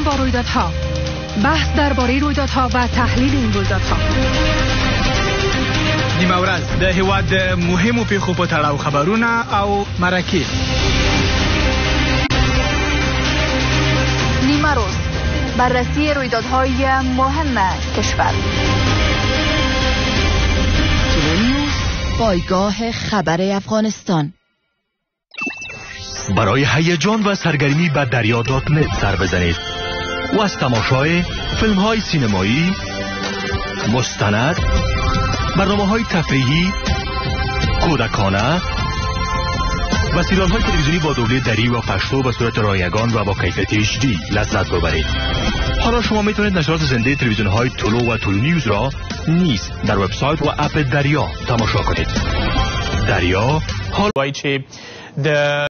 افغانستان با رویدادها، بحث درباره رویدادها و تحلیل این رویدادها. نیمه ورځ د هیواد د مهمو پیښو په تړاو خبرونه او مرکې. نیمه روز بررسی رویدادهای مهم کشور. TOLOnews پایگاه خبر افغانستان. برای هیجان و سرگرمی به darya.net سر بزنید و از تماشای فیلم های سینمایی، مستند، برنامه های تفریحی، کودکانه و سریال های تلویزیونی با دوبله دری و پشتو به صورت رایگان و با کیفیت HD لذت ببرید. حالا شما میتونید نشرات زنده تلویزیون های تولو و TOLOnews را نیز در وبسایت و اپ دریا تماشا کنید. دریا حال